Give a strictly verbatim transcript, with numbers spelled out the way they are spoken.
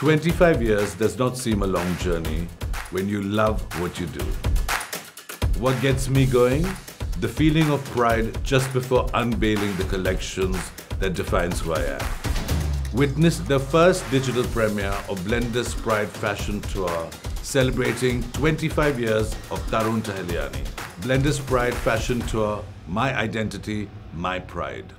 twenty-five years does not seem a long journey when you love what you do. What gets me going? The feeling of pride just before unveiling the collections that defines who I am. Witness the first digital premiere of Blender's Pride Fashion Tour, celebrating twenty-five years of Tarun Tahiliani. Blender's Pride Fashion Tour, my identity, my pride.